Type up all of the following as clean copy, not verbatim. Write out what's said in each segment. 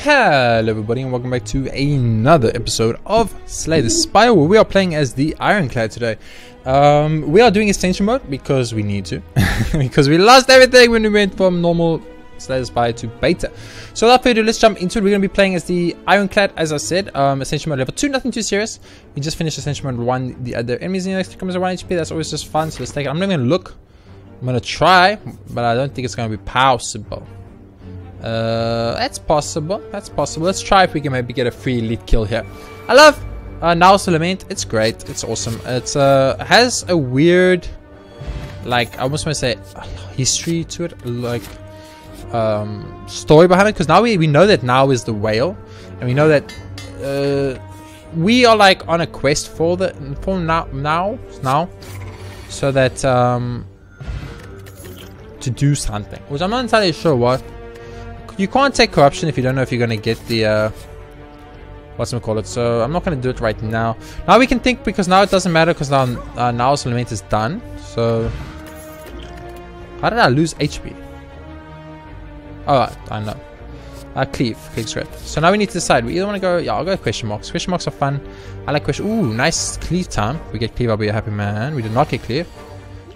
Hello everybody and welcome back to another episode of Slay the Spire, where we are playing as the Ironclad today. We are doing extension mode because we need to, because we lost everything when we went from normal Slay the Spire to beta. So without further ado, let's jump into it. We're going to be playing as the Ironclad, as I said. Ascension mode level 2, nothing too serious. We just finished Ascension mode 1, the other enemies in the next becomes a 1 HP, that's always just fun, so let's take it. I'm not going to look, I'm going to try, but I don't think it's going to be possible. That's possible. Let's try if we can maybe get a free elite kill here. I love Nihil's Lament. It's great. It's awesome. It's has a weird, like, I almost want to say history to it, like story behind it, because now we know that Nihil is the whale, and we know that we are like on a quest for the now so that to do something, which I'm not entirely sure what. You can't take corruption if you don't know if you're going to get the, whatchamacallit, so I'm not going to do it right now. Now we can think, because now it doesn't matter, because now Nihil's Lament is done, so... How did I lose HP? Oh, I know. Cleave's great. So now we need to decide, we either want to go, yeah, I'll go question marks. Question marks are fun. I like question, ooh, nice cleave time. We get cleave, I'll be a happy man. We did not get cleave.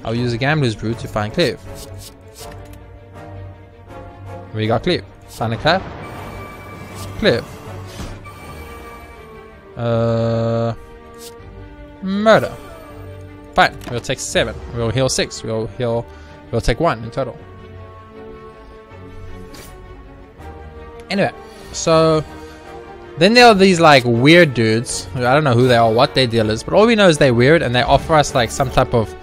I'll use a gambler's brew to find cleave. We got cleave. Find a clap. Cleave. Murder. Fine. We'll take 7. We'll heal 6. We'll take 1 in total. Anyway, so then there are these like weird dudes. I don't know who they are, what their deal is, but all we know is they're weird and they offer us like some type of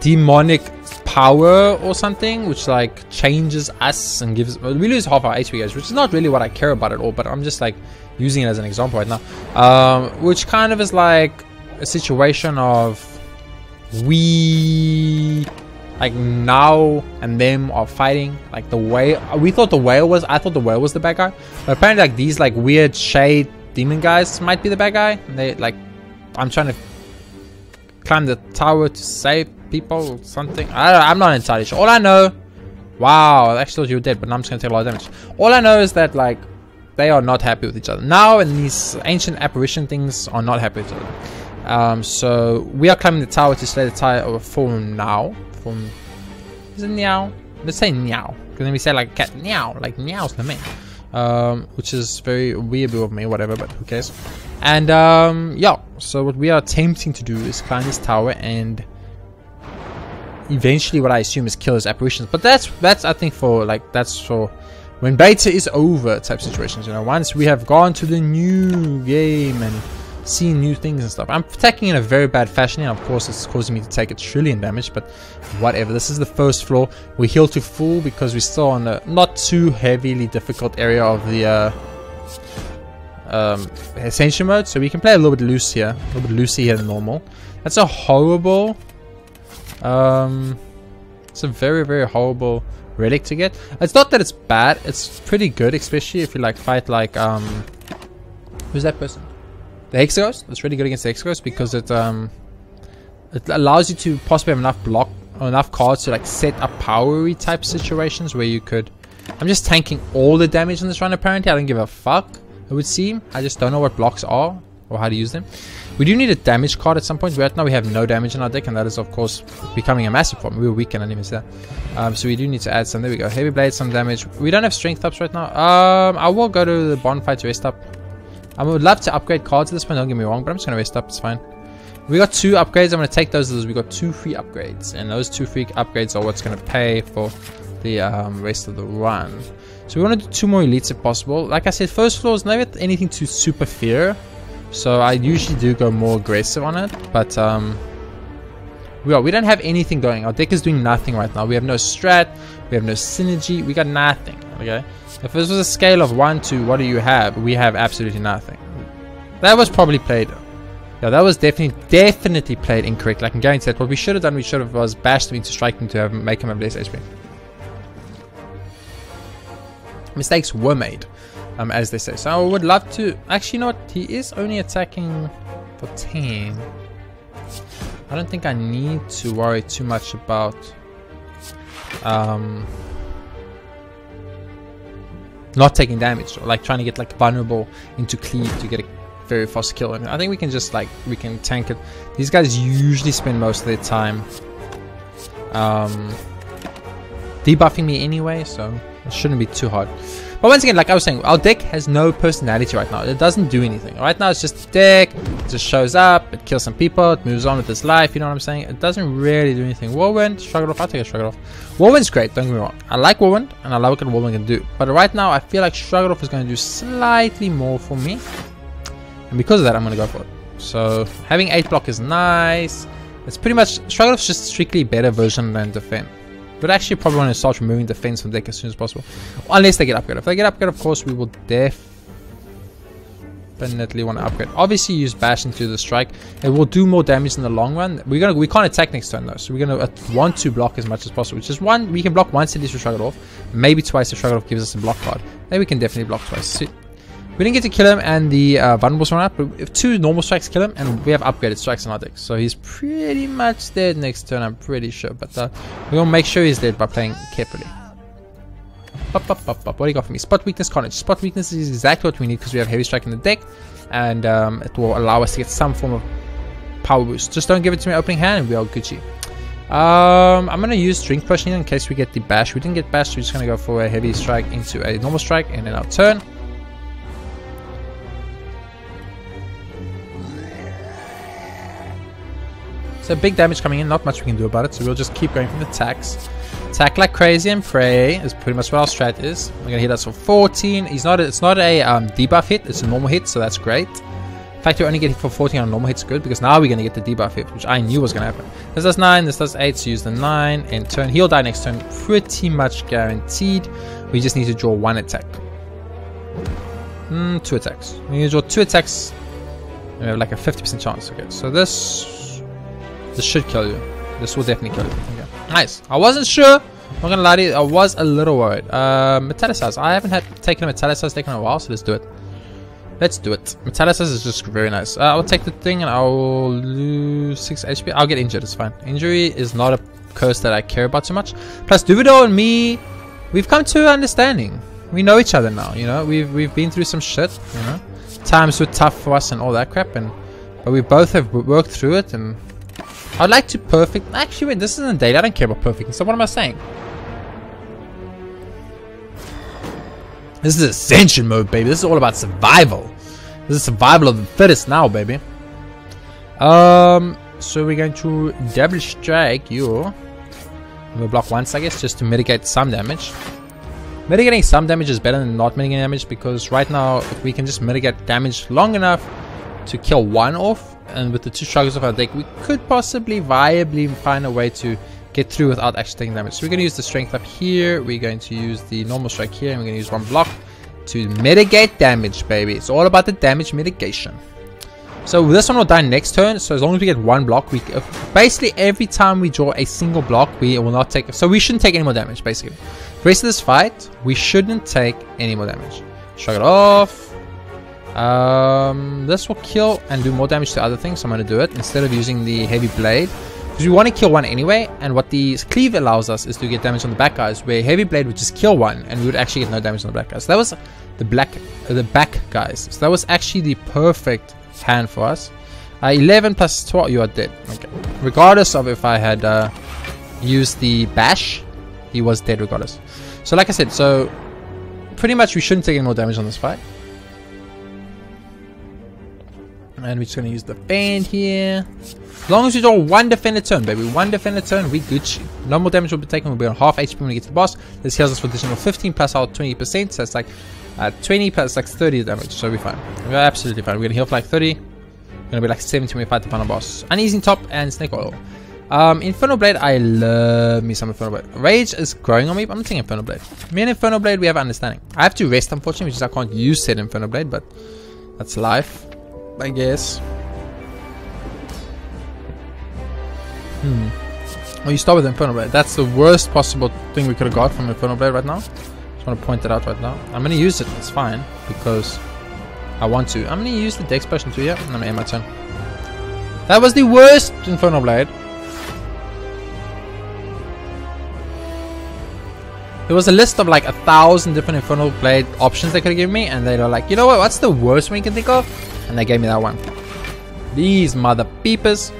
demonic power or something, which like changes us and gives, well, we lose half our HP, guys, which is not really what I care about at all, but I'm just like using it as an example right now, which kind of is like a situation of we like now and them are fighting, like the whale. We thought the whale was, I thought the whale was the bad guy, but apparently like these like weird shade demon guys might be the bad guy, and they like, I'm trying to climb the tower to save people or something. I don't know, I'm not entirely sure. All I know, wow, I actually thought you were dead, but now I'm just gonna take a lot of damage. All I know is that like they are not happy with each other now, and these ancient apparition things are not happy with each other. So we are climbing the tower to slay the tower from now. From, is it Nihil? Let's say Nihil, because then we say like cat Nihil, like Nihil's the man. Which is very weird of me, whatever, but who cares? And yeah, so what we are attempting to do is climb this tower and eventually what I assume is kill his apparitions, but that's I think for like, that's for when beta is over type situations, you know, once we have gone to the new game and seen new things and stuff. I'm attacking in a very bad fashion and of course it's causing me to take a trillion damage, but whatever. This is the first floor. We heal to full because we're still on a not too heavily difficult area of the ascension mode, so we can play a little bit loose here, a little bit loosey here than normal. That's a horrible it's a very, very horrible relic to get. It's not that it's bad, it's pretty good, especially if you like fight like who's that person, the Hexaghost. It's really good against the Hexaghost because it allows you to possibly have enough block or enough cards to like set up powery type situations where you could, I'm just tanking all the damage in this run apparently. I don't give a fuck, it would seem. I just don't know what blocks are or how to use them. We do need a damage card at some point. Right now we have no damage in our deck, and that is of course becoming a massive problem. We were weak and I didn't miss that. So we do need to add some. There we go. Heavy blade, some damage. We don't have strength ups right now. I will go to the bonfire to rest up. I would love to upgrade cards at this point, don't get me wrong, but I'm just going to rest up. It's fine. We got 2 upgrades. I'm going to take those as we got 2 free upgrades, and those 2 free upgrades are what's going to pay for the rest of the run. So we want to do 2 more elites if possible. Like I said, first floor is never anything too super fear. So I usually do go more aggressive on it, but we don't have anything going. Our deck is doing nothing right now. We have no strat, we have no synergy, we got nothing. Okay, if this was a scale of 1 to what do you have, we have absolutely nothing. That was probably played. Yeah, that was definitely played incorrectly. I can guarantee that. What we should have done, we should have was bashed him into striking to have make him have less HP. Mistakes were made. As they say. So I would love to actually not. He is only attacking for 10. I don't think I need to worry too much about not taking damage, or like trying to get like vulnerable into cleave to get a very fast kill. And I think we can just like, we can tank it. These guys usually spend most of their time debuffing me anyway, so it shouldn't be too hard. But once again, like I was saying, our deck has no personality right now. It doesn't do anything. Right now it's just a deck. It just shows up, it kills some people, it moves on with its life, you know what I'm saying? It doesn't really do anything. Whirlwind, Struggle Off, I'll take a Struggle Off. Whirlwind's great, don't get me wrong. I like Whirlwind and I love what Whirlwind can do. But right now I feel like Struggle Off is gonna do slightly more for me. And because of that I'm gonna go for it. So having 8 block is nice. It's pretty much Struggle Off's just strictly better version than Defend. But actually probably want to start removing defense from deck as soon as possible. Unless they get upgrade. If they get upgrade, of course, we will definitely want to upgrade. Obviously, use Bash into the Strike. It will do more damage in the long run. We can't attack next turn, though. So we're going to want to block as much as possible. Which is one, we can block once at least with Struggle Off. Maybe twice if Struggle Off gives us a block card. Then we can definitely block twice. So we didn't get to kill him and the vulnerables run up. But if 2 normal strikes kill him, and we have upgraded strikes in our deck. So he's pretty much dead next turn, I'm pretty sure. But we're gonna make sure he's dead by playing carefully. What do you got for me? Spot Weakness, Carnage. Spot Weakness is exactly what we need because we have Heavy Strike in the deck. And it will allow us to get some form of power boost. Just don't give it to me opening hand and we are Gucci. I'm gonna use Drink Potion in case we get the Bash. We didn't get Bash, so we're just gonna go for a Heavy Strike into a normal strike and then our turn. So big damage coming in, not much we can do about it, so we'll just keep going from the attacks. Attack like crazy and pray is pretty much what our strat is. We're gonna hit us for 14. It's not a debuff hit, it's a normal hit, so that's great. In fact, we only get hit for 14 on normal hit's good, because now we're gonna get the debuff hit, which I knew was gonna happen. This does 9, this does 8, so use the 9, and turn. He'll die next turn, pretty much guaranteed. We just need to draw 1 attack. 2 attacks. We're gonna draw 2 attacks, and we have like a 50% chance. Okay, so this should kill you. This will definitely kill you. Okay. Nice. I wasn't sure. I'm not gonna lie to you. I was a little worried. Metallicize. I haven't taken a Metallicize deck in a while, so let's do it. Let's do it. Metallicize is just very nice. I'll take the thing and I'll lose 6 HP. I'll get injured. It's fine. Injury is not a curse that I care about too much. Plus, Duvido and me, we've come to understanding. We know each other now. You know, we've been through some shit. You know, times were tough for us and all that crap, but we both have worked through it and. I'd like to perfect. Actually, wait, this isn't a date. I don't care about perfecting. So, what am I saying? This is ascension mode, baby. This is all about survival. This is survival of the fittest now, baby. So we're going to double strike you. We'll block once, I guess, just to mitigate some damage. Mitigating some damage is better than not mitigating damage because right now, if we can just mitigate damage long enough to kill 1 off. And with the 2 struggles of our deck, we could possibly viably find a way to get through without actually taking damage. So we're going to use the strength up here. We're going to use the normal strike here. And we're going to use 1 block to mitigate damage, baby. It's all about the damage mitigation. So this one will die next turn. So as long as we get 1 block, we basically every time we draw a single block, we will not take. So we shouldn't take any more damage, basically. The rest of this fight, we shouldn't take any more damage. Struggle off. This will kill and do more damage to other things, so I'm going to do it instead of using the heavy blade because we want to kill 1 anyway, and what the cleave allows us is to get damage on the back guys where heavy blade would just kill 1 and we would actually get no damage on the black guys. So that was the back guys, so that was actually the perfect hand for us. 11 plus 12, you are dead. Okay, regardless of if I had used the bash, he was dead regardless. So like I said, so pretty much we shouldn't take any more damage on this fight. And we're just going to use the defend here. As long as we draw 1 defender turn, baby. 1 defender turn, we Gucci. No more damage will be taken. We'll be on half HP when we get to the boss. This heals us for additional 15 plus our 20%. So it's like 20 plus like 30 damage. So we're fine. We're absolutely fine. We're going to heal for like 30. We're going to be like 70 when we fight the final boss. Uneasy Top and Snake Oil. Infernal Blade, I love me some Infernal Blade. Rage is growing on me, but I'm not saying Infernal Blade. Me and Infernal Blade, we have understanding. I have to rest, unfortunately, which is I can't use said Infernal Blade, but that's life. I guess. Well, you start with Infernal Blade. That's the worst possible thing we could have got from Infernal Blade right now. Just want to point that out right now. I'm going to use it. It's fine. Because I want to. I'm going to use the Dex Potion too. Yeah. I'm going to end my turn. That was the worst Infernal Blade. There was a list of like 1,000 different Infernal Blade options they could have given me, and they were like, you know what, what's the worst one you can think of? And they gave me that one. These mother peepers.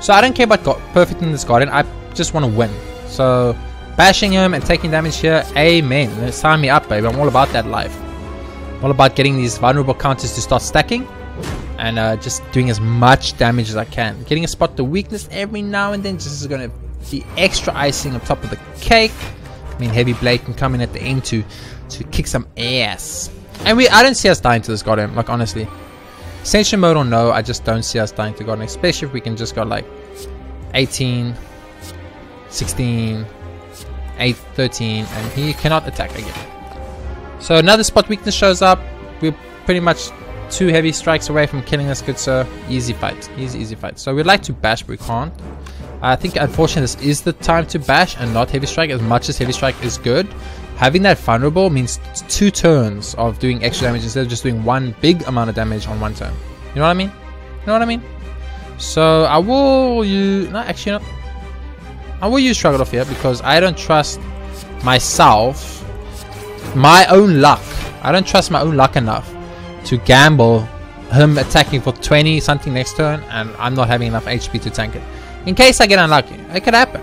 So I don't care about perfect in this garden, I just want to win. So bashing him and taking damage here, amen. Sign me up, baby. I'm all about that life. I'm all about getting these vulnerable counters to start stacking. And just doing as much damage as I can. Getting a spot to weakness every now and then. This is going to be extra icing on top of the cake. I mean, Heavy Blade can come in at the end to kick some ass. And I don't see us dying to this goddamn, like, honestly. Ascension mode or no, I just don't see us dying to goddamn. Especially if we can just go, like, 18, 16, 8, 13. And he cannot attack again. So another spot weakness shows up. We're pretty much 2 heavy strikes away from killing us, good sir. Easy fight. Easy fight. So we'd like to bash, but we can't. I think, unfortunately, this is the time to bash and not heavy strike, as much as heavy strike is good. Having that vulnerable means 2 turns of doing extra damage instead of just doing one big amount of damage on one turn. You know what I mean? So I will use... No, actually not. I will use Shrug It Off here because I don't trust myself. My own luck. I don't trust my own luck enough to gamble him attacking for 20 something next turn, and I'm not having enough HP to tank it. In case I get unlucky, it could happen.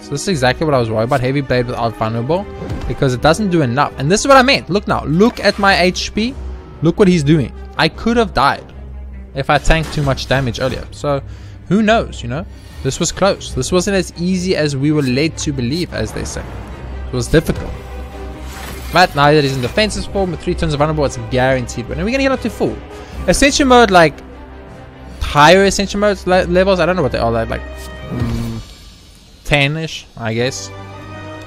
So this is exactly what I was worried about, Heavy Blade without vulnerable, because it doesn't do enough. And this is what I meant. Look now, look at my HP. Look what he's doing. I could have died if I tanked too much damage earlier. So who knows, you know? This was close. This wasn't as easy as we were led to believe, as they say. It was difficult. But now that he's in defensive form with 3 turns of vulnerable, it's a guaranteed win. And we're going to get up to full. Ascension mode, like higher ascension mode levels, I don't know what they are, like 10-ish, I guess.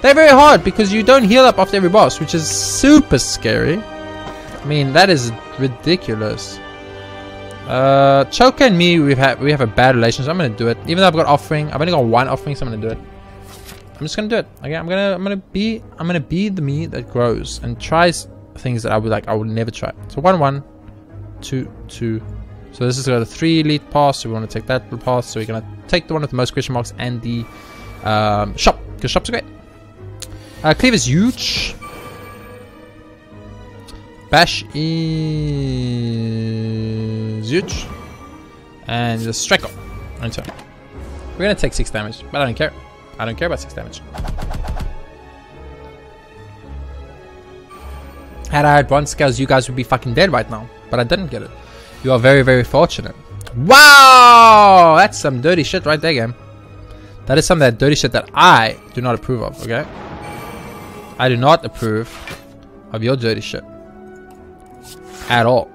They're very hard because you don't heal up after every boss, which is super scary. I mean, that is ridiculous. Choka and me, we have a bad relationship. I'm going to do it. Even though I've got offering, I've only got 1 offering, so I'm going to do it. I'm just gonna do it. Okay, I'm gonna be the me that grows and tries things that I would never try. So 1, 1, 2, 2. So this is got a 3 elite pass, so we want to take that pass. So we're gonna take the one with the most question marks and the shop, because shops are great. Cleave is huge. Bash is huge. And the Strike-O. We're gonna take 6 damage, but I don't care. I don't care about 6 damage. Had I had 1 scales, you guys would be fucking dead right now. But I didn't get it. You are very, very fortunate. Wow! That's some dirty shit right there, game. That is some of that dirty shit that I do not approve of, okay? I do not approve of your dirty shit. At all.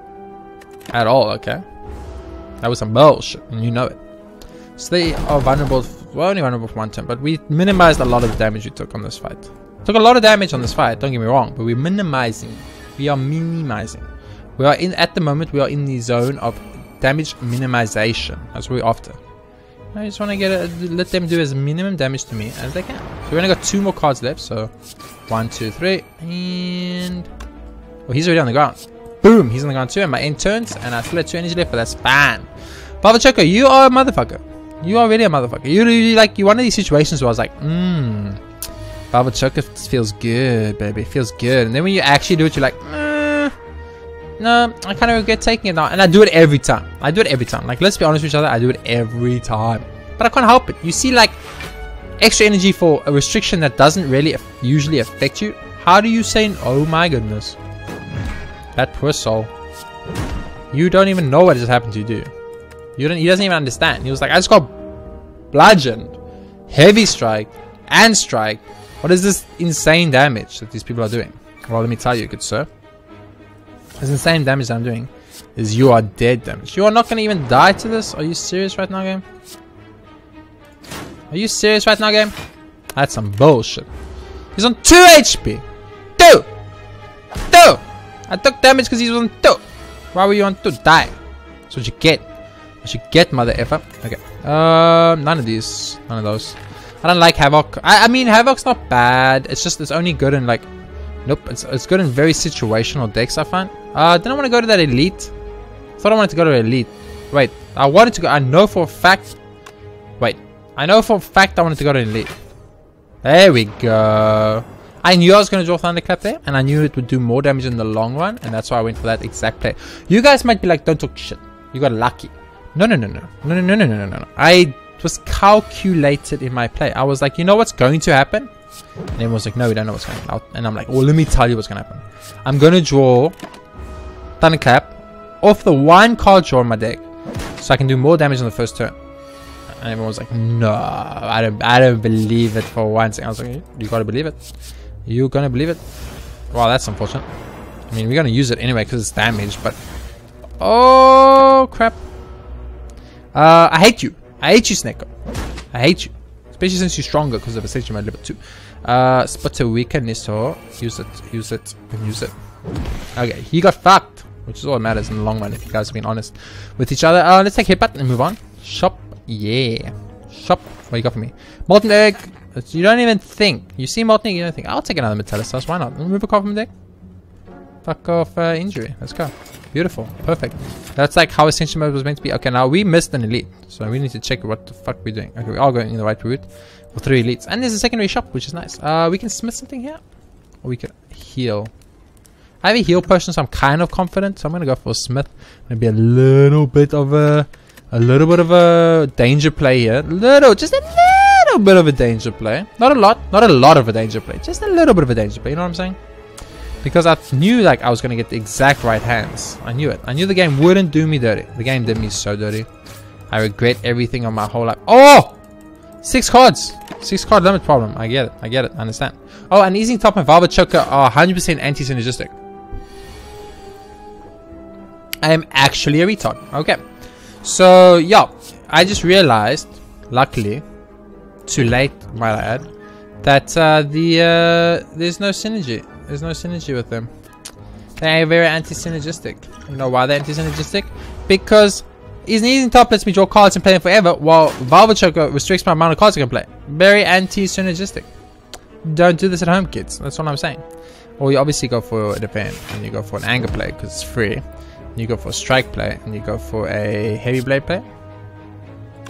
At all, okay? That was some bullshit, and you know it. So they are vulnerable. We're only vulnerable for 1 turn, but we minimized a lot of the damage we took on this fight. Took a lot of damage on this fight, don't get me wrong, but we're minimizing. We are minimizing. We are in, at the moment, we are in the zone of damage minimization. That's what we're after. I just want to let them do as minimum damage to me as they can. So we only got 2 more cards left, so 1, 2, 3, and... Well, he's already on the ground. Boom, he's on the ground too, and my end turns, and I still have 2 energy left, but that's fine. Papa Choco, you are a motherfucker. You are really a motherfucker. You really like, you're one of these situations where I was like, Baba Choka feels good, baby. It feels good. And then when you actually do it, you're like, no, I kind of regret taking it now. And I do it every time. Like, let's be honest with each other. I do it every time. But I can't help it. You see, like, extra energy for a restriction that doesn't really usually affect you. How do you say, oh my goodness. That poor soul. You don't even know what just happened to you, do you? He doesn't even understand. He was like, I just got bludgeoned, heavy strike, and strike. What is this insane damage that these people are doing? Well, let me tell you, good sir. This insane damage that I'm doing is you are dead damage. You are not going to even die to this? Are you serious right now, game? That's some bullshit. He's on 2 HP. 2! 2! I took damage because he was on 2. Why were you on 2? Die. That's what you get. I should get mother effer. Okay. None of these. None of those. I don't like Havoc. I mean, Havoc's not bad. It's just, it's only good in like... Nope. It's good in very situational decks, I find. Didn't I want to go to that Elite? Thought I wanted to go to Elite. Wait. I wanted to go... I know for a fact... Wait. I know for a fact I wanted to go to Elite. There we go. I knew I was going to draw Thunderclap there, and I knew it would do more damage in the long run, and that's why I went for that exact play. You guys might be like, don't talk shit. You got lucky. No. I was calculated in my play. I was like, you know what's going to happen? And everyone was like, no, we don't know what's going to happen. And I'm like, well, let me tell you what's going to happen. I'm going to draw Thunderclap off the one card draw in my deck, so I can do more damage on the first turn. And everyone was like, no, I don't believe it for once. And I was like, you got to believe it. You're going to believe it. Wow, that's unfortunate. I mean, we're going to use it anyway because it's damaged, but... Oh, crap. I hate you. I hate you, Sneko. I hate you. Especially since you're stronger because of Ascension Mode level 2. Sputter weaker, Nisso. Use it. Okay, he got fucked. Which is all that matters in the long run, if you guys have been honest with each other. Let's take Headbutt and move on. Shop. Yeah. Shop. What you got for me? Molten Egg. You don't even think. You see Molten Egg, you don't think. I'll take another Metallus. Why not? Remove a card from the deck. Fuck off injury. Let's go. Beautiful. Perfect. That's like how Ascension Mode was meant to be. Okay, now we missed an elite. So we need to check what the fuck we're doing. Okay, we are going in the right route. With 3 elites. And there's a secondary shop, which is nice. We can smith something here. Or we can heal. I have a heal potion, so I'm kind of confident. So I'm gonna go for a smith. Maybe a little bit of a danger play here. Just a little bit of a danger play. Not a lot of a danger play. Just a little bit of a danger play. You know what I'm saying? Because I knew like I was gonna get the exact right hands. I knew it. I knew the game wouldn't do me dirty. The game did me so dirty. I regret everything on my whole life. Oh! 6 cards. 6 card limit problem. I get it. I understand. Oh, and Easing Top and Velvet Choker are 100% anti-synergistic. I am actually a retard. Okay. So, yeah. I just realized, luckily, too late, might I add, that there's no synergy. There's no synergy with them. They are very anti-synergistic. You know why they're anti-synergistic? Because Easing Top lets me draw cards and play them forever, while Velvet Choker restricts my amount of cards I can play. Very anti-synergistic. Don't do this at home, kids. That's what I'm saying. Or you obviously go for a defend, and you go for an anger play, because it's free. You go for a strike play, and you go for a heavy blade play,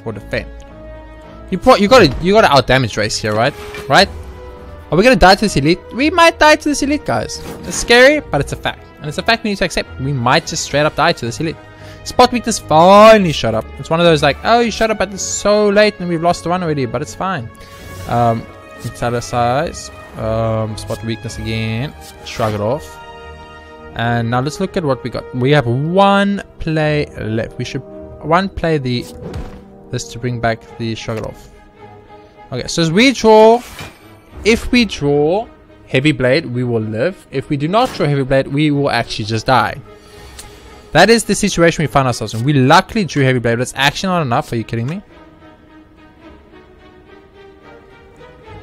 or defend. You got to out damage race here, right? Right? Are we gonna die to this elite? We might die to this elite, guys. It's scary, but it's a fact, and it's a fact we need to accept. We might just straight up die to this elite. Spot weakness finally shut up. It's one of those like, oh, you shut up, but it's so late, and we've lost the one already. But it's fine. Metallicize. Spot weakness again. Shrug it off. And now let's look at what we got. We have one play left. We should play this to bring back the Shrug off. Okay, so if we draw Heavy Blade, we will live. If we do not draw Heavy Blade, we will actually just die. That is the situation we find ourselves in. We luckily drew Heavy Blade, but it's actually not enough. Are you kidding me?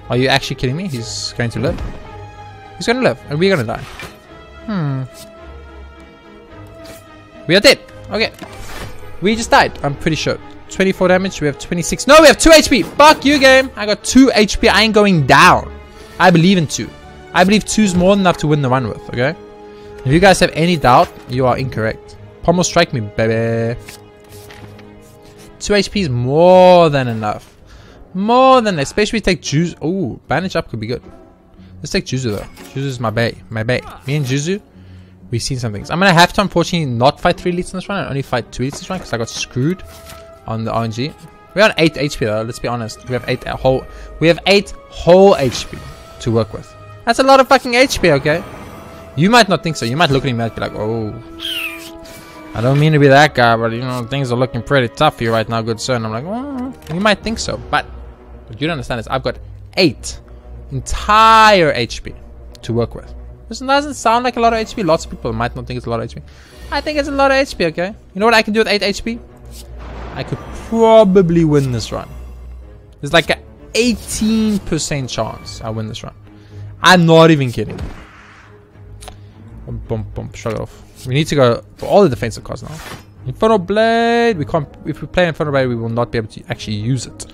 Are you actually kidding me? He's going to live. He's going to live, and we're going to die. We are dead. Okay. We just died, I'm pretty sure. 24 damage. We have 26. No, we have 2 HP. Fuck you, game. I got 2 HP. I ain't going down. I believe in 2. I believe 2 is more than enough to win the run with, okay? If you guys have any doubt, you are incorrect. Pommel strike me, baby. 2 HP is more than enough. More than enough. Especially if we take Juzu. Ooh, bandage up could be good. Let's take Juzu, though. Juzu's my bae. My bae. Me and Juzu. We've seen some things. I'm going to have to, unfortunately, not fight 3 elites in this one. I only fight 2 elites this one because I got screwed on the RNG. We're on 8 HP though, let's be honest. We have 8 whole HP to work with. That's a lot of fucking HP, okay? You might not think so. You might look at me and be like, oh, I don't mean to be that guy, but you know, things are looking pretty tough for you right now, good sir. And I'm like, well, you might think so, but what you don't understand is I've got 8 entire HP to work with. This doesn't sound like a lot of HP. Lots of people might not think it's a lot of HP. I think it's a lot of HP, okay? You know what I can do with 8 HP? I could probably win this run. There's like an 18% chance I win this run. I'm not even kidding. Bump, shrug it off. We need to go for all the defensive cards now. Infernal Blade. We can't. If we play Infernal Blade, we will not be able to actually use it,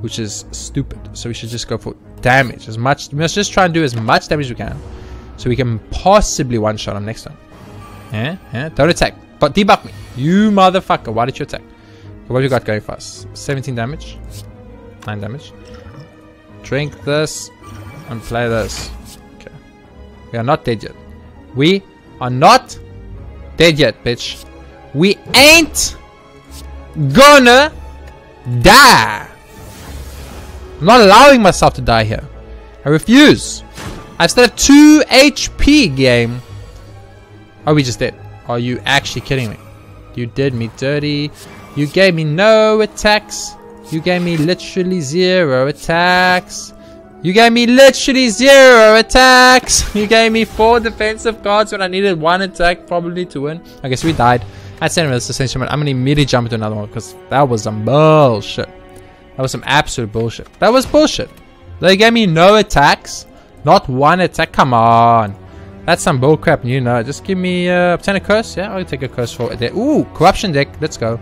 which is stupid. So we should just go for damage. As much. We must just try and do as much damage as we can. So we can possibly one-shot him next time. Yeah. Don't attack. But debuff me. You motherfucker. Why did you attack? What have you got going for us? 17 damage. 9 damage. Drink this and play this. Okay. We are not dead yet. We are not dead yet, bitch. We ain't gonna die. I'm not allowing myself to die here. I refuse. I still have 2 HP, game. Are we just dead? Are you actually kidding me? You did me dirty. You gave me no attacks. You gave me literally 0 attacks. You gave me literally 0 attacks. You gave me 4 defensive cards when I needed 1 attack probably to win. Okay, so we died. That's the end of this essential. I'm gonna immediately jump into another one because that was some bullshit. That was some absolute bullshit. That was bullshit. They gave me no attacks. Not 1 attack. Come on. That's some bullcrap, you know. Just give me obtain a curse. Yeah, I'll take a curse for it. Ooh, corruption deck. Let's go.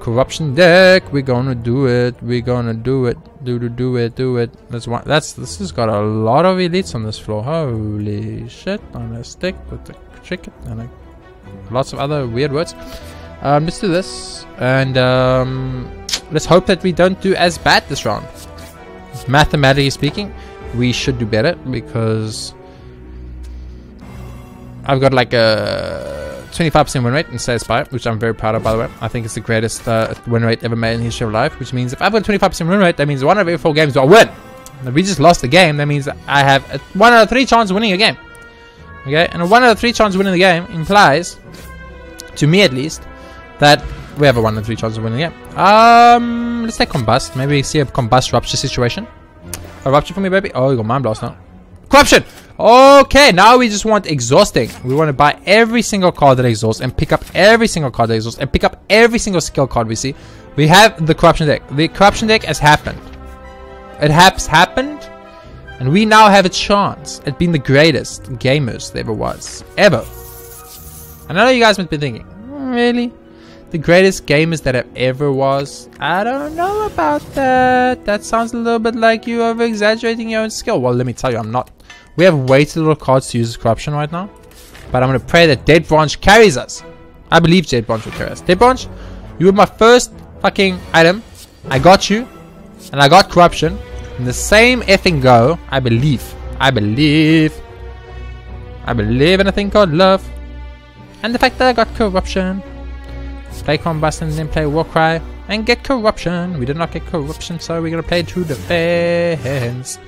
Corruption deck. We're gonna do it. We're gonna do it. Do it. That's one. This has got a lot of elites on this floor. Holy shit! On a stick with a chicken and a, lots of other weird words. Let's do this, and let's hope that we don't do as bad this round. Mathematically speaking, we should do better because I've got like a 25% win rate in Satisfy, which I'm very proud of, by the way. I think it's the greatest win rate ever made in the history of life, which means if I've got a 25% win rate, that means 1 out of every 4 games I win. If we just lost the game, that means I have a 1 out of 3 chance of winning a game. Okay, and a 1 out of 3 chance of winning the game implies, to me at least, that we have a 1 in 3 chance of winning the game. Let's take Combust. Maybe we see a Combust Rupture situation. A Rupture for me, baby. Oh, you got Mind Blast now. Corruption! Okay, now we just want exhausting. We want to buy every single card that exhausts and pick up every single card that exhausts and pick up every single skill card we see. We have the corruption deck. The corruption deck has happened. It has happened, and we now have a chance at being the greatest gamers there ever was. Ever. And I know you guys might be thinking, really? The greatest gamers that have ever was? I don't know about that. That sounds a little bit like you over exaggerating your own skill. Well, let me tell you, I'm not. We have way too little cards to use as corruption right now. But I'm gonna pray that Dead Branch carries us. I believe Dead Branch will carry us. Dead Branch, you were my first fucking item. I got you. And I got corruption. In the same effing go, I believe. I believe in a thing called love. And the fact that I got corruption. Play Combust and then play Warcry and get corruption. We did not get corruption, so we're gonna play True Defense.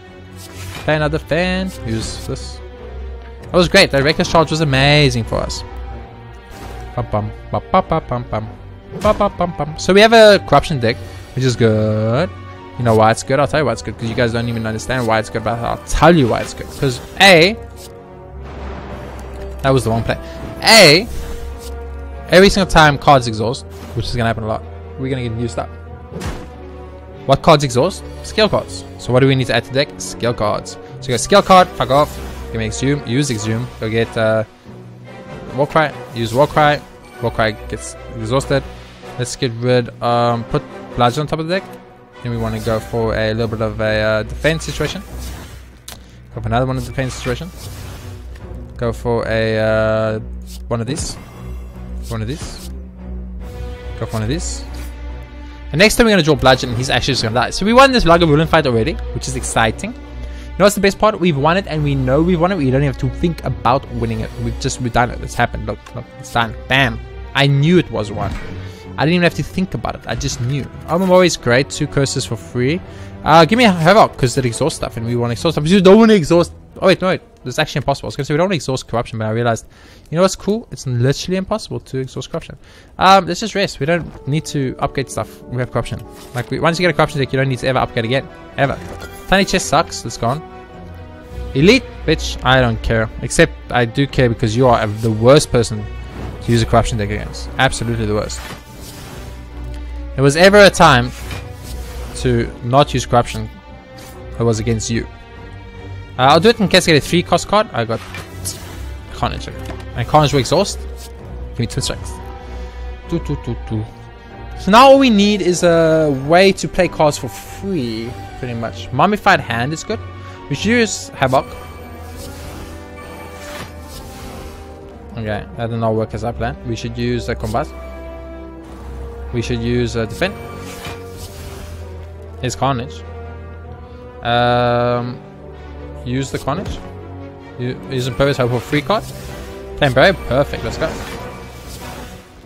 Play another fan. Use this. That was great. That Reckless Charge was amazing for us. So we have a corruption deck, which is good. You know why it's good? I'll tell you why it's good, because you guys don't even understand why it's good, but I'll tell you why it's good. Because A, that was the wrong play. A, every single time cards exhaust, which is going to happen a lot, we're going to get new stuff. What cards exhaust? Skill cards. So what do we need to add to the deck? Skill cards. So you got skill card, fuck off. Give me Exhume, use Exhume. Go get Warcry, use Warcry. Warcry gets exhausted. Let's get rid, put Bludgeon on top of the deck. Then we want to go for a little bit of a defense situation. Go for another one of the defense situation. Go for a one of these. One of these. Go for one of these. And next time we're going to draw Bludgeon and he's actually just going to die. So we won this Lagavulin fight already, which is exciting. You know what's the best part? We've won it and we know we've won it. We don't have to think about winning it. We've done it. It's happened. Look, it's done. Bam. I knew it was won. I didn't even have to think about it. I just knew. I'm always great. 2 curses for free. Give me a Havoc because it exhausts stuff and we want to exhaust stuff. You don't want to exhaust. Oh, wait, no, wait. It's actually impossible. I was going to say we don't want to exhaust corruption, but I realized, you know what's cool? It's literally impossible to exhaust corruption. Let's just rest. We don't need to upgrade stuff. We have corruption. Like, once you get a corruption deck, you don't need to ever upgrade again. Ever. Tiny chest sucks. It's gone. Elite, bitch. I don't care. Except I do care because you are the worst person to use a corruption deck against. Absolutely the worst. There was ever a time to not use corruption that was against you. I'll do it in case I get a 3-cost card. I got Carnage. And Carnage will exhaust. Give me 2 strikes. So now all we need is a way to play cards for free, pretty much. Mummified Hand is good. We should use Havoc. Okay, that did not work as I planned. We should use Combust. We should use Defend. It's Carnage. Use the carnage. Use Imperious Hope for free card. Playing Barrier, perfect, let's go.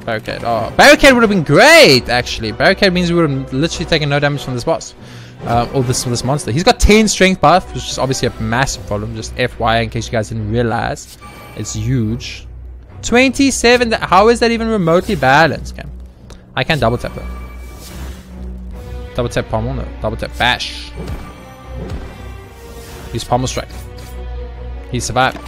Barricade, oh, Barricade would have been great, actually. Barricade means we would have literally taken no damage from this boss. Or this monster. He's got 10 strength buff, which is obviously a massive problem, just FYI in case you guys didn't realize. It's huge. 27, how is that even remotely balanced? Okay. I can double tap though. Double tap pommel, no. Double tap bash. Use pommel strike. He survived.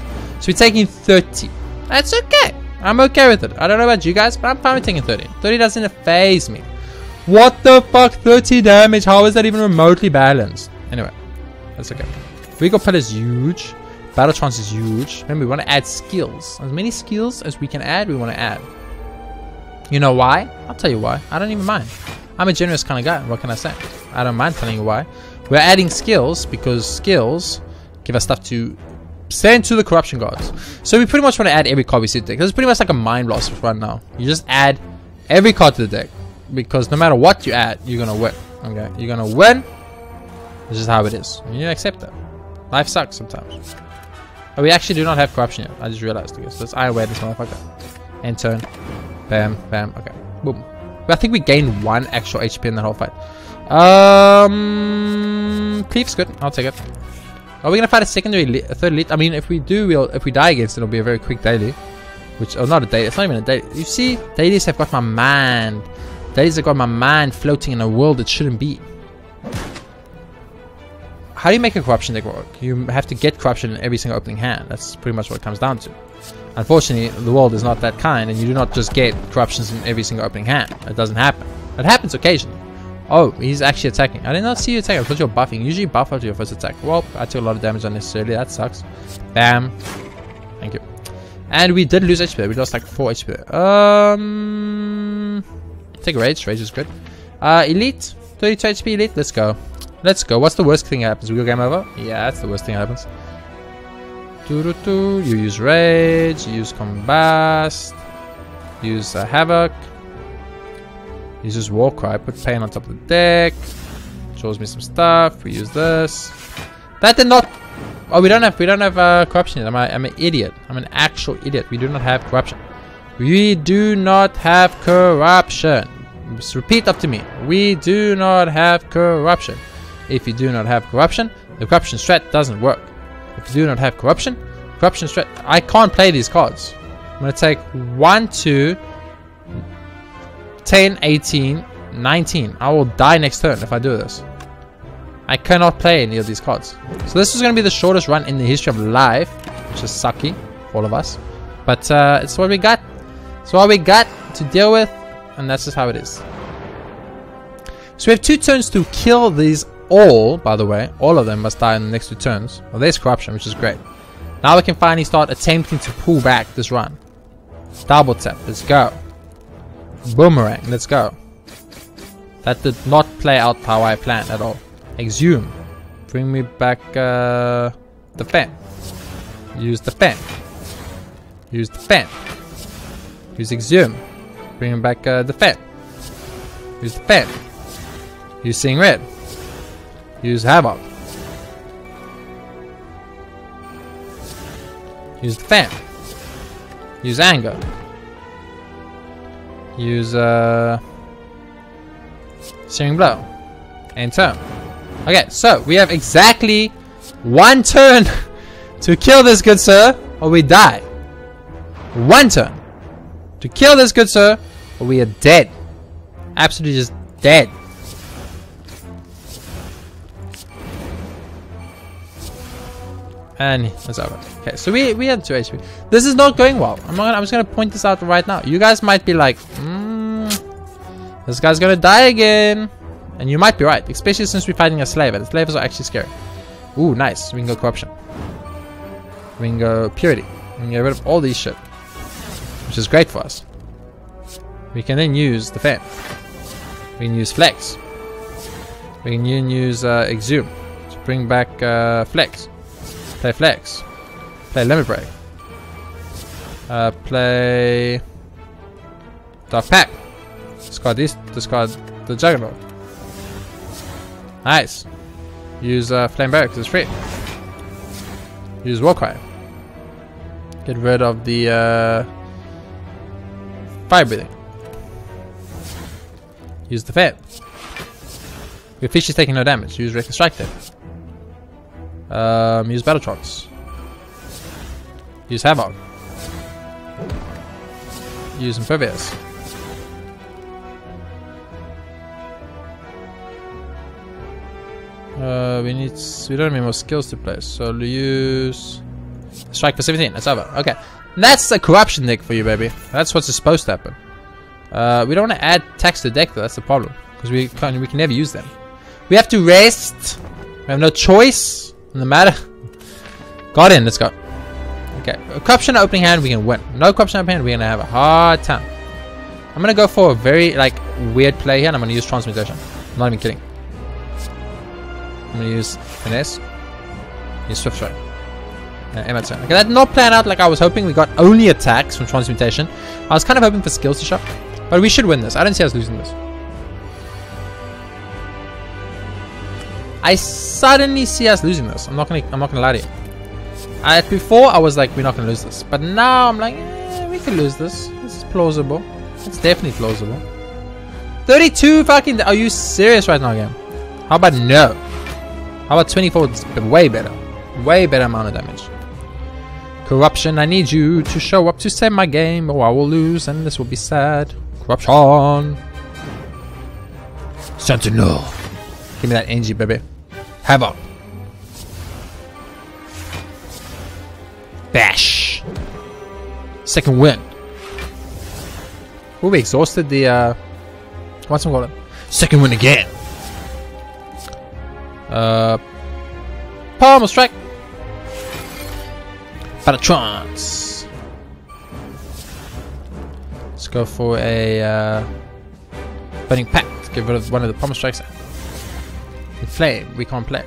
So we're taking 30. That's okay. I'm okay with it. I don't know about you guys, but I'm fine with taking 30. 30 doesn't phase me. What the fuck? 30 damage? How is that even remotely balanced? Anyway, that's okay. Regal Pill is huge. Battle Chance is huge. Remember, we want to add skills. As many skills as we can add, we want to add. You know why? I'll tell you why. I don't even mind. I'm a generous kind of guy. What can I say? I don't mind telling you why. We're adding skills because skills give us stuff to send to the corruption guards. So we pretty much want to add every card we see to the deck. This is pretty much like a mind blast right now. You just add every card to the deck because no matter what you add, you're going to win. Okay, you're going to win. This is how it is. You need to accept that. Life sucks sometimes. But we actually do not have corruption yet. I just realized. Okay, so let's iron away this motherfucker. End turn. Bam, bam, okay. Boom. But I think we gained one actual HP in that whole fight. Cleave's good. I'll take it. Are we gonna fight a secondary elite, a third elite? I mean, if we do, if we die against it, it'll be a very quick daily. Which, oh, not a daily. It's not even a daily. You see, dailies have got my mind. Dailies have got my mind floating in a world it shouldn't be. How do you make a corruption deck work? You have to get corruption in every single opening hand. That's pretty much what it comes down to. Unfortunately, the world is not that kind, and you do not just get corruptions in every single opening hand. It doesn't happen. It happens occasionally. Oh, he's actually attacking. I did not see you attack. I thought you were buffing. Usually buff after your first attack. Well, I took a lot of damage unnecessarily. That sucks. Bam. Thank you. And we did lose HP there. We lost like 4 HP there. Take Rage. Rage is good. Elite. 32 HP Elite. Let's go. Let's go. What's the worst thing that happens? We go game over? Yeah, that's the worst thing that happens. Doo-doo-doo. You use Rage. You use Combust. Use Havoc. Use this Warcry. Put Pain on top of the deck. Shows me some stuff. We use this. That did not... Oh, we don't have corruption yet. I'm an idiot. I'm an actual idiot. We do not have corruption. We do not have corruption. Just repeat up to me. We do not have corruption. If you do not have corruption, the corruption strat doesn't work. If you do not have corruption, corruption strat... I can't play these cards. I'm going to take 1, 2, 10, 18, 19. I will die next turn if I do this. I cannot play any of these cards. So this is going to be the shortest run in the history of life, which is sucky for all of us. But it's what we got. It's what we got to deal with, and that's just how it is. So we have 2 turns to kill these all, by the way. All of them must die in the next 2 turns. Well, there's corruption, which is great. Now we can finally start attempting to pull back this run. Double tap, let's go. Boomerang, let's go. That did not play out how I planned at all. Exhume. Bring me back the fan. Use the fan. Use the fan. Use Exhume. Bring him back the fan. Use the fan. Use Seeing Red. Use Havoc. Use the fan. Use Anger. Use Searing Blow. End turn. Okay, so we have exactly 1 turn to kill this good sir, or we die. 1 turn to kill this good sir, or we are dead. Absolutely just dead. And that's over. Okay, so we had 2 HP. This is not going well. I'm just gonna point this out right now. You guys might be like, this guy's gonna die again. And you might be right, especially since we're fighting a slaver. The slavers are actually scary. Ooh, nice. We can go corruption. We can go purity. We can get rid of all these shit. Which is great for us. We can then use the fan. We can use flex. We can then use exhume to bring back flex. Play flex. Play limit break. Play dark pack. Discard this. Discard the juggernaut. Nice. Use Flame Barracks because it's free. Use Warcry. Get rid of the fire breathing. Use the Fab. Your fish is taking no damage. Use Reckless Strike there. Use Battletrox. Use Havoc. Use Impervious. We don't have any more skills to place, so we'll use Strike for 17. That's over. Okay, that's the corruption deck for you, baby. That's what's supposed to happen. We don't want to add tax to the deck though. That's the problem, because we can never use them. We have to rest. We have no choice in the matter. Got in. Let's go. Okay, corruption opening hand, we can win. No corruption opening hand, we're gonna have a hard time. I'm gonna go for a very like weird play here, and I'm gonna use Transmutation. I'm not even kidding. I'm gonna use Finesse, use Swift Strike, and Emma turn. Okay, that did not plan out like I was hoping. We got only attacks from Transmutation. I was kind of hoping for skills to shop, but we should win this. I don't see us losing this. I suddenly see us losing this. I'm not gonna lie to you. Before I was like, we're not gonna lose this, but now I'm like, eh, we could lose this. This is plausible. It's definitely plausible. 32 fucking. Are you serious right now, game? How about no? How about 24? Way better amount of damage. Corruption, I need you to show up to save my game, or I will lose, and this will be sad. Corruption. Sentinel. Give me that energy, baby. Havoc. Bash. Second win. Oh, we exhausted the. What's it called? Second win again. Palm Strike. Battletrons. Let's go for a Burning Pact. Get rid of one of the Palm Strikes. And Flame, we can't play.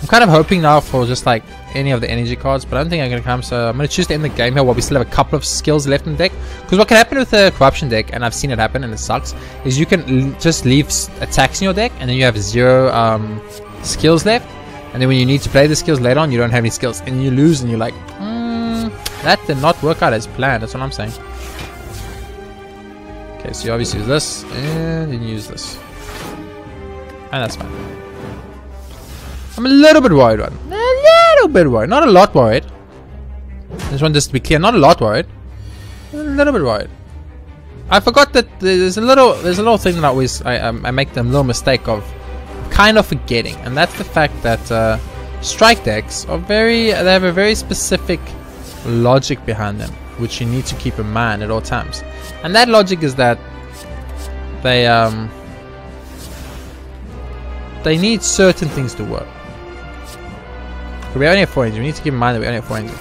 I'm kind of hoping now for just like any of the energy cards, but I don't think I'm gonna come, so I'm gonna choose to end the game here while we still have a couple of skills left in the deck. Because what can happen with the corruption deck, and I've seen it happen and it sucks, is you can just leave attacks in your deck and then you have zero skills left, and then when you need to play the skills later on you don't have any skills and you lose and you're like, that did not work out as planned. That's what I'm saying. Okay, so you obviously use this and then you use this, and that's fine. I'm a little bit worried right now. A little bit worried, not a lot worried. This one, just to be clear, not a lot worried. A little bit worried. I forgot that there's a little thing that I always I make the little mistake of kind of forgetting, and that's the fact that strike decks are they have a very specific logic behind them, which you need to keep in mind at all times. And that logic is that they need certain things to work. We only have 4 engines. We need to keep in mind that we only have 4 engines.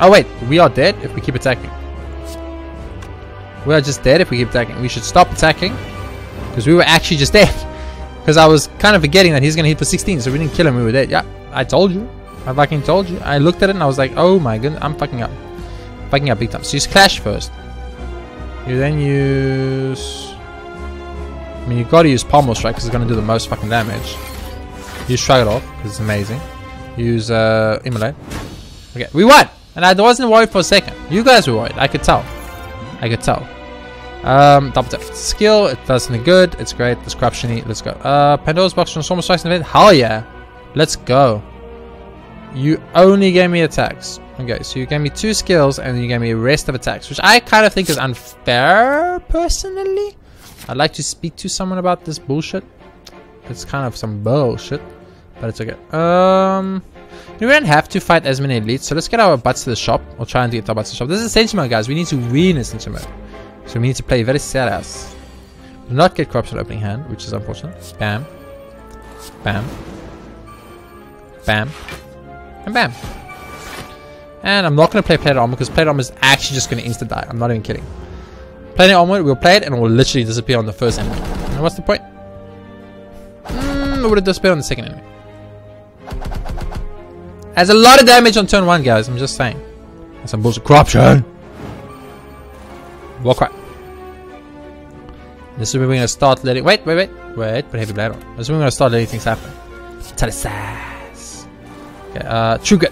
Oh wait, we are dead if we keep attacking. We are just dead if we keep attacking. We should stop attacking, because we were actually just dead. Because I was kind of forgetting that he's going to hit for 16, so we didn't kill him, we were dead. Yeah, I told you. I fucking told you. I looked at it and I was like, oh my goodness, I'm fucking up. Fucking up big time. So use Clash first. You then use... I mean, you gotta use Pommel Strike because it's gonna do the most fucking damage. Use Shrug It Off because it's amazing. Use Immolate. Okay, we won! And I wasn't worried for a second. You guys were worried. I could tell. I could tell. Double tap. Skill, it does no good. It's great. It's corruption-y. Let's go. Pandora's Box, Transformer Strikes in the event. Hell yeah! Let's go. You only gave me attacks. Okay, so you gave me 2 skills and you gave me a rest of attacks, which I kind of think is unfair personally. I'd like to speak to someone about this bullshit. It's kind of some bullshit, but it's okay. We don't have to fight as many elites, so let's get our butts to the shop. Or try and get our butts to the shop. This is Ascension mode, guys. We need to win Ascension mode. So we need to play very serious. Do not get corruption opening hand, which is unfortunate. Bam. Bam. Bam. And bam. And I'm not going to play Plate Armor, because Plate Armor is actually just going to insta-die. I'm not even kidding. Playing it onward, we'll play it and it will literally disappear on the first enemy. And what's the point? It would have disappeared on the second enemy. Has a lot of damage on turn 1, guys. I'm just saying. That's some bullshit corruption. Warcry. Assuming we're gonna start letting. Wait. Put heavy blade on. Assuming we're gonna start letting things happen. Talisas. Okay. Trigger.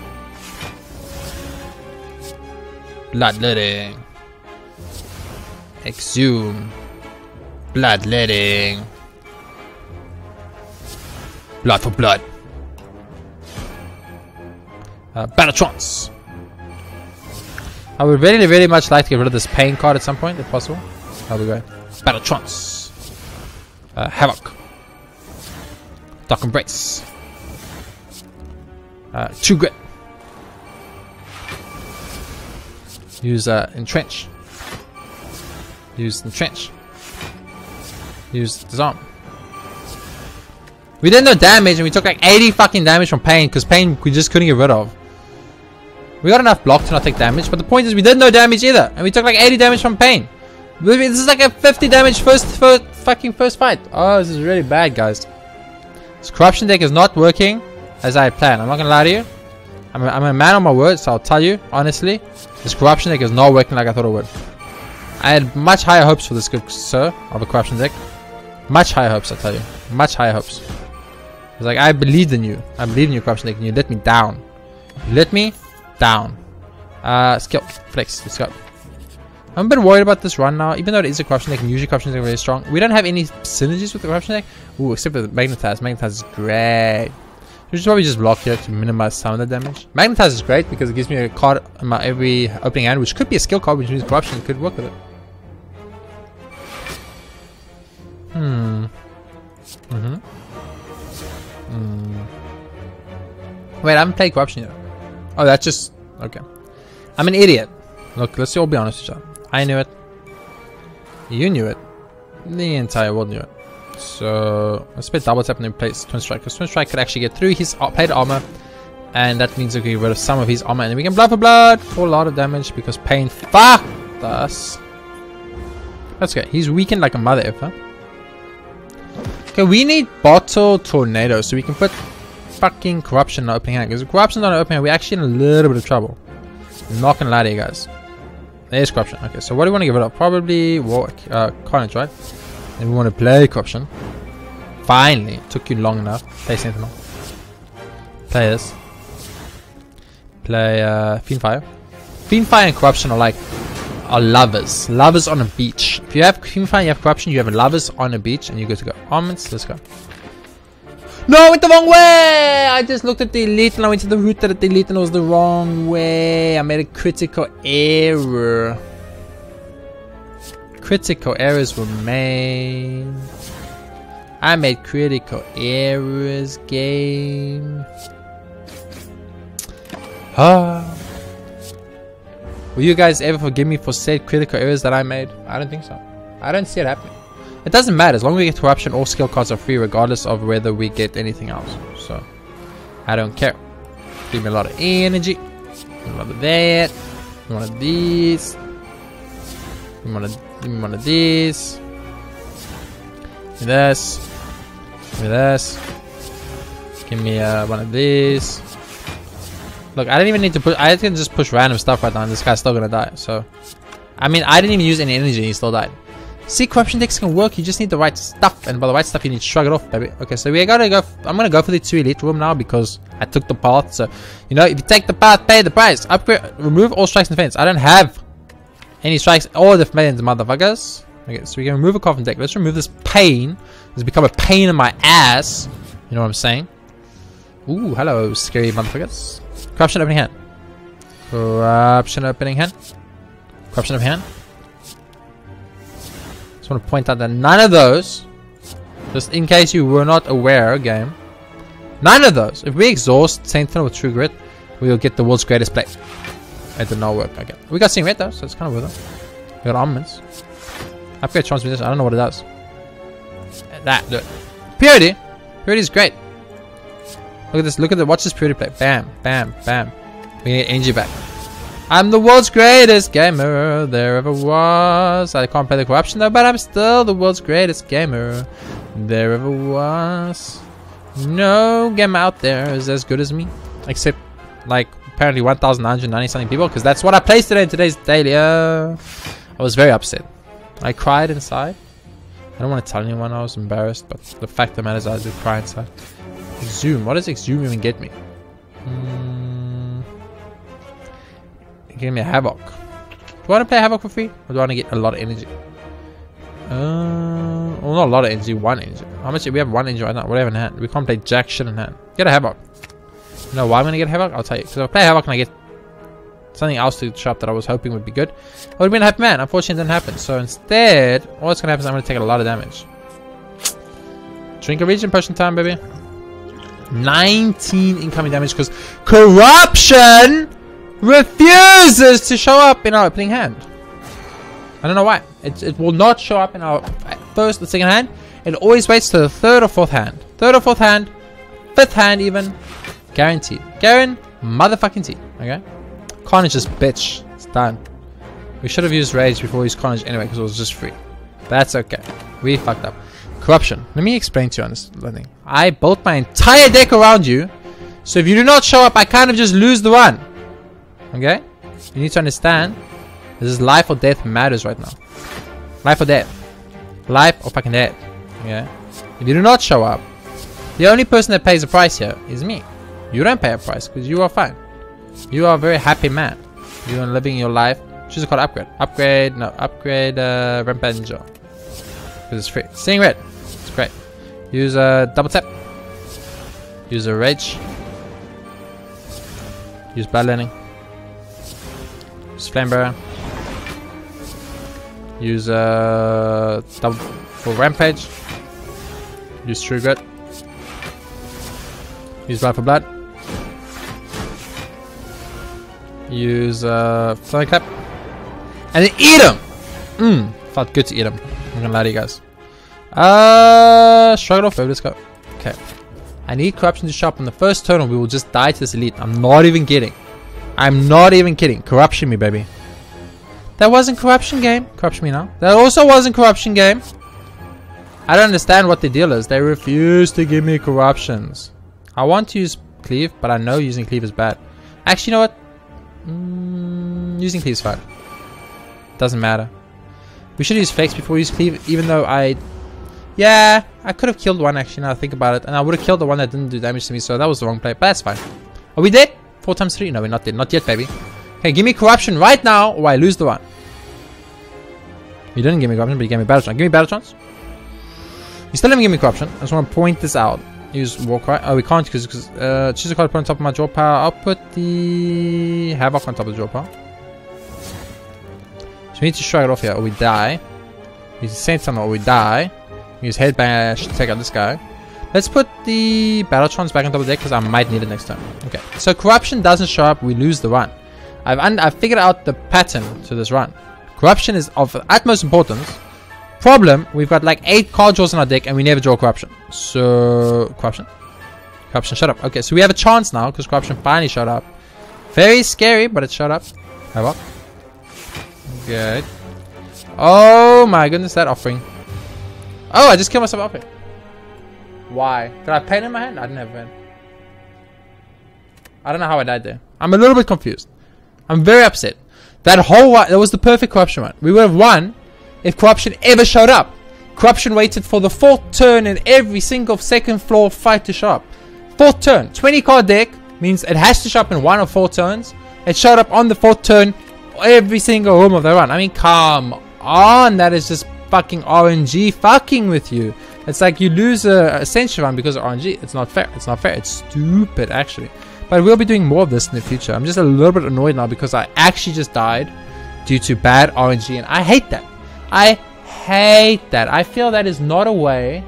Bloodletting. Exhume. Bloodletting. Blood for blood. Banatrons. I would really, really much like to get rid of this pain card at some point, if possible. How do we go? Banatrons. Havoc. Dark Embrace. True Grit. Use Entrench. Use Entrench. Use Disarm. We did no damage and we took like 80 fucking damage from pain, because pain we just couldn't get rid of. We got enough block to not take damage, but the point is we did no damage either, and we took like 80 damage from pain. This is like a 50 damage first fight. Oh, this is really bad, guys. This corruption deck is not working as I had planned. I'm not gonna lie to you. I'm a man on my word, so I'll tell you honestly, this corruption deck is not working like I thought it would. I had much higher hopes for this good sir of a corruption deck. Much higher hopes, I tell you. Much higher hopes. It's like, I believed in you. I believed in your corruption deck and you let me down. You let me down. Skill. Flex. Let's go. I'm a bit worried about this run now. Even though it is a corruption deck and usually corruption deck is really strong. We don't have any synergies with the corruption deck. Ooh, except for the Magnetize. Magnetize is great. We should probably just block here to minimize some of the damage. Magnetize is great because it gives me a card in my every opening hand, which could be a skill card, which means corruption could work with it. Wait, I haven't played corruption yet. Oh, that's just okay. I'm an idiot. Look, let's all be honest with each other. I knew it. You knew it. The entire world knew it. So let's play double tap and then place Twin Strike, because Twin Strike could actually get through his plate armor, and that means we can get rid of some of his armor, and then we can blood for blood for a lot of damage because pain fucked us. That's good. He's weakened like a mother effer. Okay, we need Bottle Tornado so we can put fucking corruption in our opening hand, because if corruption's not opening hand, we're actually in a little bit of trouble. I'm not gonna lie to you guys. There's corruption. Okay, so what do we want to give it up? Probably Warwick, Carnage, right? And we want to play corruption. Finally, took you long enough. Play Sentinel. Play this. Play Fiendfire. Fiendfire and corruption are like are lovers. Lovers on a beach. If you have Fiendfire, you have corruption, you have lovers on a beach, and you get to go. Armaments, let's go. No, I went the wrong way! I just looked at the elite and I went to the route that it elite and it was the wrong way. I made a critical error. Critical errors were made. I made critical errors, game. Ah. Will you guys ever forgive me for said critical errors that I made? I don't think so. I don't see it happening. It doesn't matter, as long as we get corruption, all skill cards are free regardless of whether we get anything else. So, I don't care. Give me a lot of energy. Give me a lot of that. Give me one of these. Give me one of these. Give me this. Give me this. Give me one of these. Look, I don't even need to push. I can just push random stuff right now and this guy's still gonna die. So, I mean, I didn't even use any energy and he still died. See, corruption decks can work, you just need the right stuff, and by the right stuff you need to shrug it off, baby. Okay, so we gotta go. I'm gonna go for the 2 elite room now because I took the path, so you know, if you take the path, pay the price. Upgrade, remove all strikes and defense. I don't have any strikes or defense, motherfuckers. Okay, so we can remove a corruption deck. Let's remove this pain. It's become a pain in my ass. You know what I'm saying? Ooh, hello, scary motherfuckers. Corruption opening hand. Corruption opening hand. Corruption opening hand. Just want to point out that none of those, just in case you were not aware, game, none of those. If we exhaust Sentinel with True Grit, we will get the world's greatest play. It did not work. Okay, we got Singray though, so it's kind of worth it. We got armaments. Upgrade transmutation. I don't know what it does. That do it. Purity. Purity is great. Look at this. Look at the. Watch this purity play. Bam, bam, bam. We need energy back. I'm the world's greatest gamer there ever was. I can't play the corruption though, but I'm still the world's greatest gamer there ever was. No gamer out there is as good as me. Except, like, apparently 1,990 something people, because that's what I placed today in today's daily. I was very upset. I cried inside. I don't want to tell anyone, I was embarrassed, but the fact of the matter is I did cry inside. Exhume. What does Exhume even get me? It gave me a Havok. Do I want to play Havok for free? Or do I want to get a lot of energy? Well, not a lot of energy, one energy. How much? We have one energy right now. What do I have in hand? We can't play jack shit in hand. Get a Havok. You know why I'm going to get Havok? I'll tell you. Because if I play Havok and I get something else to the shop that I was hoping would be good, I would have been a happy man. Unfortunately, it didn't happen. So instead, what's going to happen is I'm going to take a lot of damage. Drink a region potion time, baby. 19 incoming damage because corruption refuses to show up in our opening hand. I don't know why. It will not show up in our first or second hand. It always waits to the third or fourth hand. Third or fourth hand. Fifth hand even. Guaranteed. Garen motherfucking T. Okay? Carnage is bitch. It's done. We should have used Rage before we used Carnage anyway because it was just free. That's okay. We fucked up. Corruption. Let me explain to you on this thing. I built my entire deck around you. So if you do not show up, I kind of just lose the run. Okay? You need to understand. This is life or death matters right now. Life or death. Life or fucking death. Okay? If you do not show up, the only person that pays the price here is me. You don't pay a price because you are fine. You are a very happy man. You are living your life. Choose a card upgrade. Upgrade. No. Upgrade Rampage. Because it's free. Seeing red. It's great. Use a double tap. Use a rage. Use bloodletting. Use flambearer. Use a double for rampage. Use true grit. Use blood for blood. Use flame clap. And then eat him. Felt good to eat him. I'm gonna lie to you guys. Shrug it off, baby. Let's go. Okay. I need corruption to shop. On the first turn, or we will just die to this elite. I'm not even kidding. I'm not even kidding. Corruption me, baby. That wasn't corruption game. Corruption me now. That also wasn't corruption game. I don't understand what the deal is. They refuse to give me corruptions. I want to use cleave, but I know using cleave is bad. Actually, you know what? Using cleave is fine. Doesn't matter. We should use flex before we use cleave, even though I could have killed one, actually, now I think about it. And I would have killed the one that didn't do damage to me, so that was the wrong play. But that's fine. Are we dead? 4 times 3? No, we're not dead. Not yet, baby. Okay, give me corruption right now, or I lose the one. You didn't give me corruption, but you gave me battle chance. Give me battle chance. You still didn't give me corruption. I just want to point this out. Use Warcry. Oh, we can't because choose a card to put on top of my draw power. I'll put the Havok on top of the draw power. So we need to shrug it off here, or we die. We need to send something, or we die. We use Headbash to take out this guy. Let's put the Battletrons back on top of the deck because I might need it next time. Okay, so corruption doesn't show up. We lose the run. I've figured out the pattern to this run. Corruption is of utmost importance. Problem, we've got like 8 card draws in our deck and we never draw corruption. So, corruption shut up. Okay, so we have a chance now because corruption finally showed up. Very scary, but it showed up. Havoc. Good. Oh my goodness, that offering. Oh, I just killed myself offering. Why? Did I have pain in my hand? I didn't have pain. I don't know how I died there. I'm a little bit confused. I'm very upset. That whole one, that was the perfect corruption run. We would have won. If corruption ever showed up. Corruption waited for the 4th turn in every single second floor fight to show up. 4th turn. 20 card deck means it has to show up in 1 or 4 turns. It showed up on the 4th turn every single room of the run. I mean, come on. That is just fucking RNG fucking with you. It's like you lose a Ascension run because of RNG. It's not fair. It's not fair. It's stupid, actually. But we'll be doing more of this in the future. I'm just a little bit annoyed now because I actually just died due to bad RNG. And I hate that. I hate that. I feel that is not a way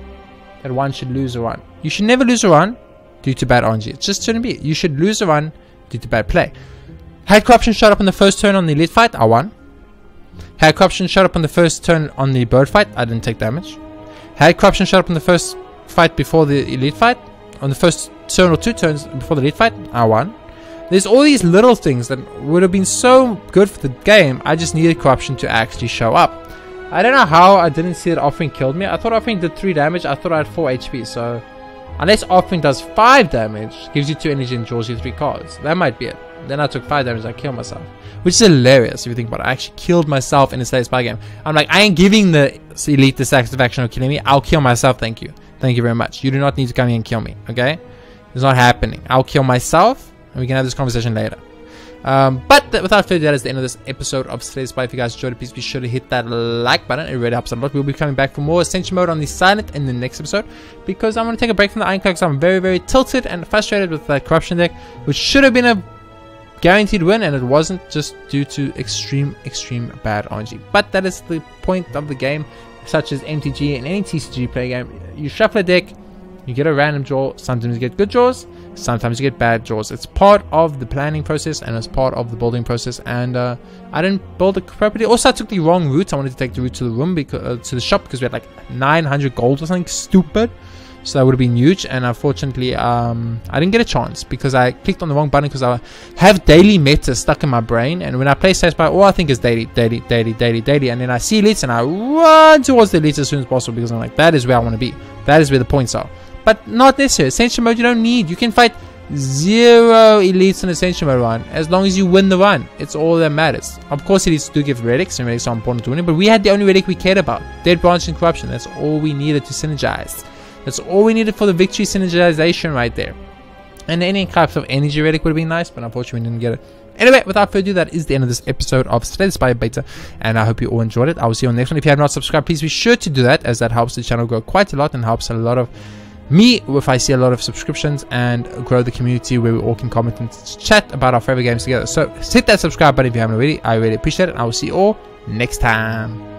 that one should lose a run. You should never lose a run due to bad RNG. It just shouldn't be. You should lose a run due to bad play. Had corruption showed up on the first turn on the elite fight, I won. Had corruption showed up on the first turn on the bird fight, I didn't take damage. Had corruption showed up on the first fight before the elite fight, on the first turn or 2 turns before the elite fight, I won. There's all these little things that would have been so good for the game. I just needed corruption to actually show up. I don't know how I didn't see that Offering killed me. I thought Offering did 3 damage. I thought I had 4 HP. So, unless Offering does 5 damage, gives you 2 energy and draws you 3 cards. That might be it. Then I took 5 damage. I killed myself, which is hilarious if you think about it. I actually killed myself in a Slay the Spire game. I'm like, I ain't giving the elite the satisfaction of killing me. I'll kill myself. Thank you. Thank you very much. You do not need to come here and kill me. Okay, it's not happening. I'll kill myself, and we can have this conversation later. But without further ado, that is the end of this episode of Slay the Spire. If you guys enjoyed it, please be sure to hit that like button. It really helps a lot. We'll be coming back for more Ascension mode on the Silent in the next episode, because I'm going to take a break from the Ironclad because I'm very, very tilted and frustrated with that Corruption deck, which should have been a guaranteed win, and it wasn't, just due to extreme bad RNG. But that is the point of the game, such as MTG and any TCG play game. You shuffle a deck, you get a random draw. Sometimes you get good draws, sometimes you get bad draws. It's part of the planning process, and it's part of the building process. And I didn't build it properly. Also, I took the wrong route. I wanted to take the route to the room, because to the shop, because we had like 900 gold or something stupid. So that would have been huge, and unfortunately I didn't get a chance because I clicked on the wrong button, because I have daily meta stuck in my brain, and when I play Slay the Spire, all I think is daily, and then I see elites and I run towards the elites as soon as possible, because I'm like, that is where I want to be, that is where the points are. But not necessarily. Ascension mode you don't need. You can fight 0 elites in Ascension mode run as long as you win the run. It's all that matters. Of course elites do give relics, and relics are important to winning, but we had the only relic we cared about, Dead Branch and Corruption. That's all we needed to synergize. That's all we needed for the victory synergization right there. And any types of energy relic would have been nice, but unfortunately we didn't get it. Anyway, without further ado, that is the end of this episode of Slay the Spire Beta, and I hope you all enjoyed it. I will see you on the next one. If you have not subscribed, please be sure to do that, as that helps the channel grow quite a lot, and helps a lot of me if I see a lot of subscriptions, and grow the community where we all can comment and chat about our favorite games together. So hit that subscribe button if you haven't already. I really appreciate it. I will see you all next time.